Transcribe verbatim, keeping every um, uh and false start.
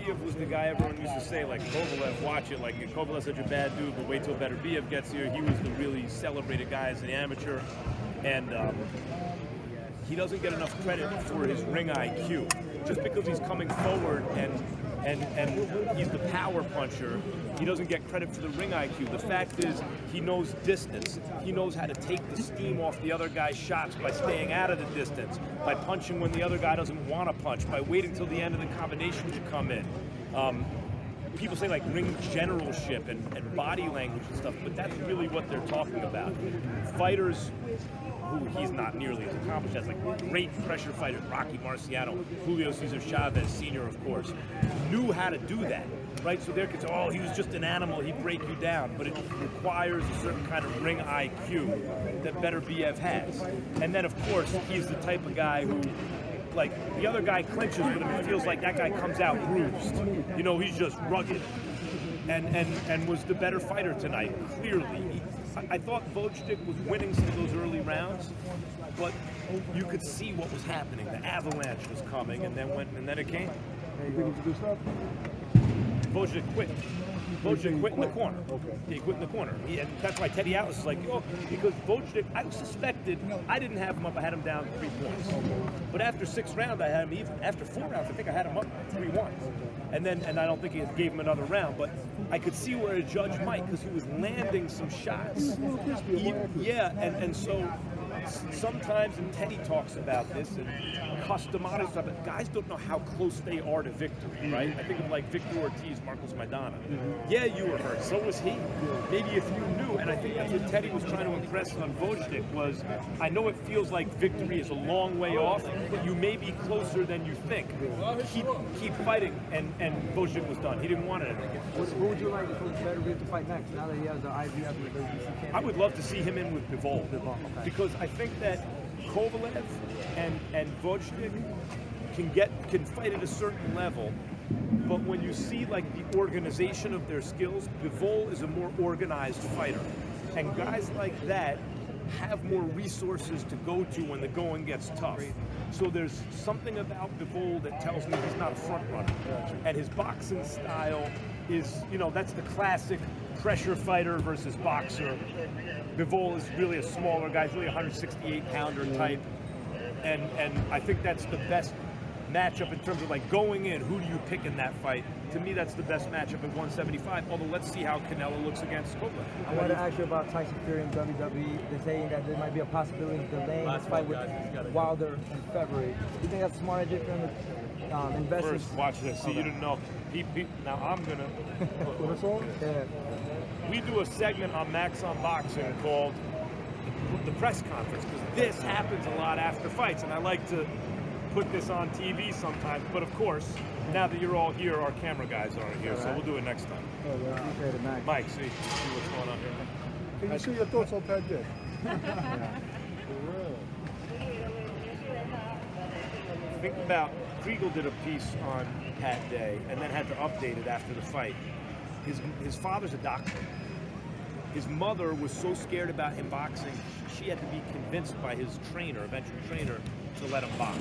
Beterbiev was the guy everyone used to say, like, Kovalev, watch it. Like, Kovalev's such a bad dude, but wait till Beterbiev gets here. He was the really celebrated guy as an amateur. And um, he doesn't get enough credit for his ring I Q. Just because he's coming forward and, and, and he's the power puncher, he doesn't get credit for the ring I Q. The fact is, he knows distance. He knows how to take the steam off the other guy's shots by staying out of the distance, by punching when the other guy doesn't want to punch, by waiting till the end of the combination to come in. Um, people say like ring generalship and, and body language and stuff, but that's really what they're talking about. Fighters who he's not nearly as accomplished as, like great pressure fighters, Rocky Marciano, Julio Cesar Chavez Senior, of course, knew how to do that, right? So they're kids, oh, he was just an animal, he'd break you down, but it requires a certain kind of ring I Q that Beterbiev has. And then, of course, he's the type of guy who, like, the other guy clinches with him, it feels like that guy comes out bruised. You know, he's just rugged. And, and, and was the better fighter tonight, clearly. I thought Wojcik was winning some of those early rounds, but you could see what was happening. The avalanche was coming, and then went, and then it came. Wojcik quit. Wojcik quit in the corner. Okay. He quit in the corner. He, and that's why Teddy Atlas is like, oh, because Wojcik, I suspected, I didn't have him up. I had him down three points. But after six rounds, I had him even. After four rounds, I think I had him up three one. And then, and I don't think he gave him another round, but I could see where a judge might, because he was landing some shots. He, yeah, and, and so sometimes, and Teddy talks about this, and customize stuff, but guys don't know how close they are to victory, right? I think of like Victor Ortiz, Marcos Maidana. Yeah, you were hurt, so was he. Maybe if you knew, and I think that's what Teddy was trying to impress on Wojcik was, I know it feels like victory is a long way off, but you may be closer than you think. Keep, keep fighting, and, and Wojcik was done. He didn't want it. What, who would you like to Beterbiev to fight next, now that he has the I B F and the W B C? I would love to see him in with Bivol, because I think that Kovalev and, and Wojcik can get can fight at a certain level, but when you see like the organization of their skills, Bivol is a more organized fighter. And guys like that have more resources to go to when the going gets tough. So there's something about Bivol that tells me he's not a front runner. And his boxing style is, you know, that's the classic pressure fighter versus boxer. Bivol is really a smaller guy, he's really a one sixty-eight pounder type. And, and I think that's the best matchup in terms of like going in, who do you pick in that fight? To me, that's the best matchup at one seventy-five, although let's see how Canelo looks against Coker. I want to ask you about Tyson Fury and W W E. They're saying that there might be a possibility of delaying this fight with Wilder in February. Do you think that's smart idea from um, investors? First, watch this. See, okay. You didn't know. He, he, now I'm going to... yeah. We do a segment on Max on Boxing called the press conference, because this happens a lot after fights, and I like to put this on T V sometimes, but of course, now that you're all here, our camera guys aren't here, right. So we'll do it next time. Oh, yeah. it, Mike. Mike, see, see what's going on here. Can you see your thoughts on Pat Day? Think about, Kriegel did a piece on Pat Day, and then had to update it after the fight. His, his father's a doctor. His mother was so scared about him boxing, she had to be convinced by his trainer, eventual trainer, to let him box.